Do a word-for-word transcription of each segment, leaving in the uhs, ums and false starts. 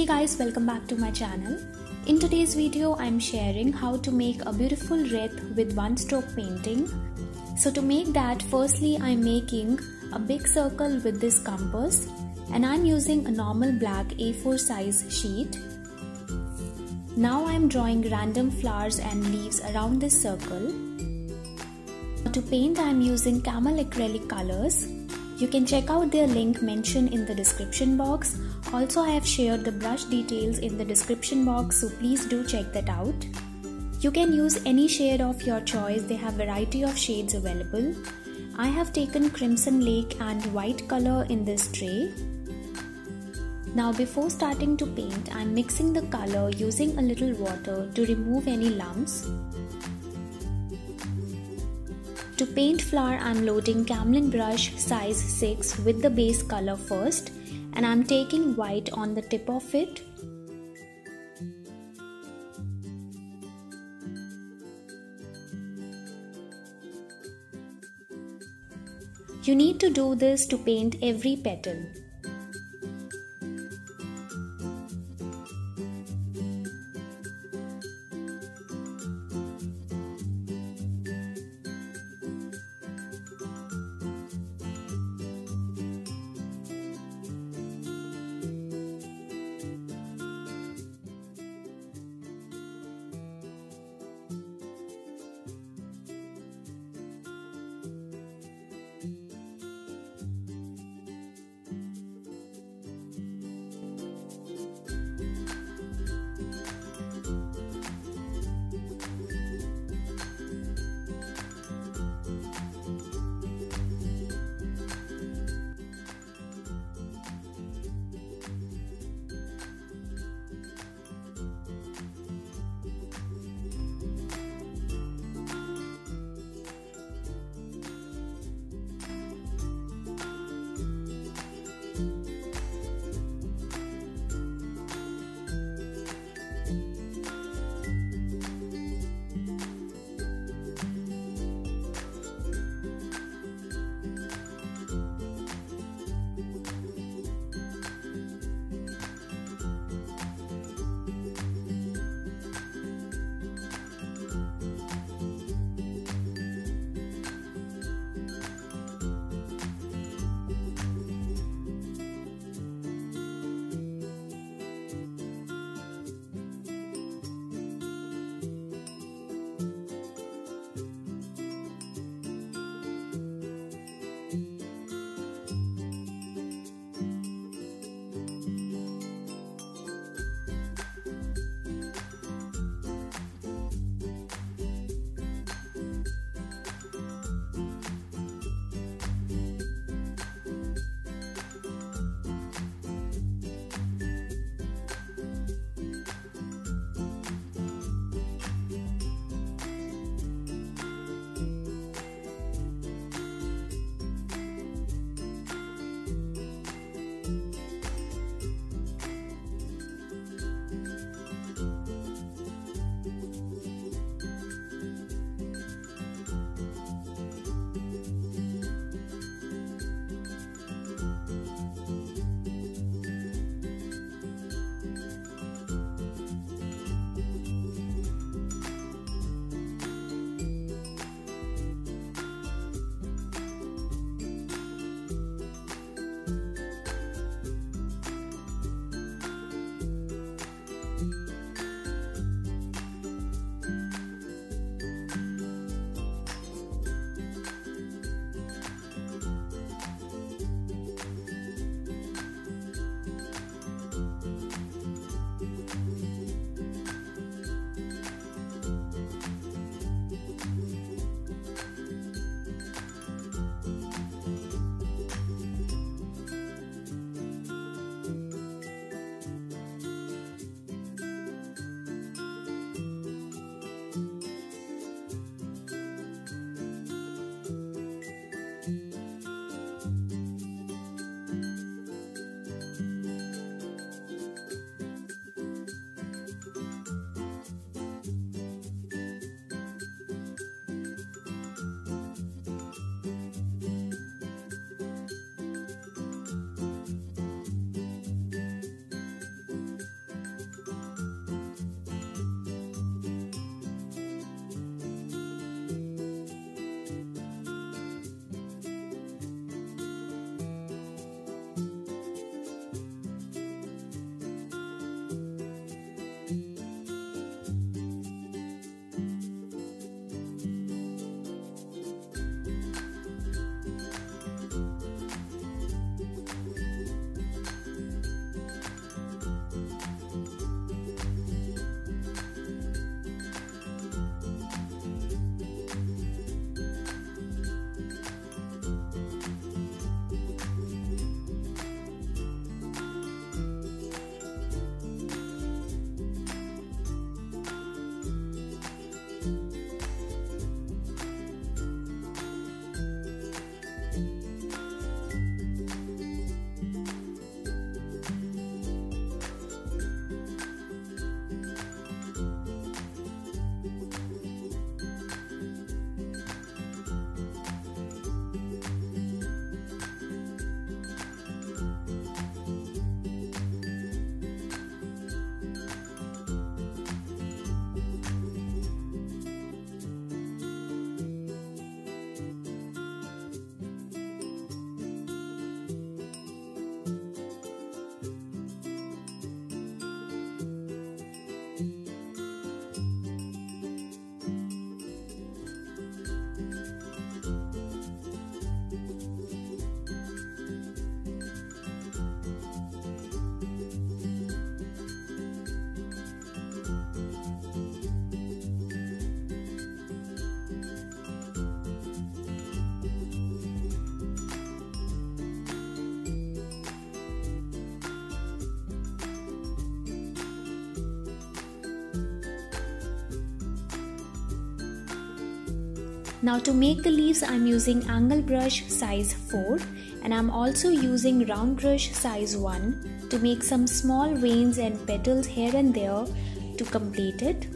Hey guys, welcome back to my channel. In today's video I am sharing how to make a beautiful wreath with one stroke painting. So to make that, firstly I am making a big circle with this compass and I am using a normal black A four size sheet. Now I am drawing random flowers and leaves around this circle. To paint I am using Camel Acrylic Colors. You can check out their link mentioned in the description box. Also, I have shared the brush details in the description box, so please do check that out. You can use any shade of your choice, they have variety of shades available. I have taken Crimson Lake and white color in this tray. Now before starting to paint, I am mixing the color using a little water to remove any lumps. To paint flower, I am loading Camlin brush size six with the base color first and I am taking white on the tip of it. You need to do this to paint every petal. Now to make the leaves, I'm using angle brush size four and I'm also using round brush size one to make some small veins and petals here and there to complete it.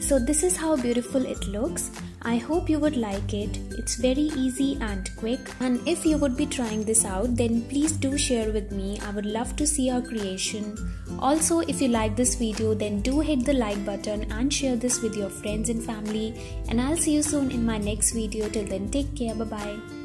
So this is how beautiful it looks. I hope you would like it. It's very easy and quick. And if you would be trying this out, then please do share with me. I would love to see your creation. Also, if you like this video, then do hit the like button and share this with your friends and family. And I'll see you soon in my next video. Till then, take care. Bye bye.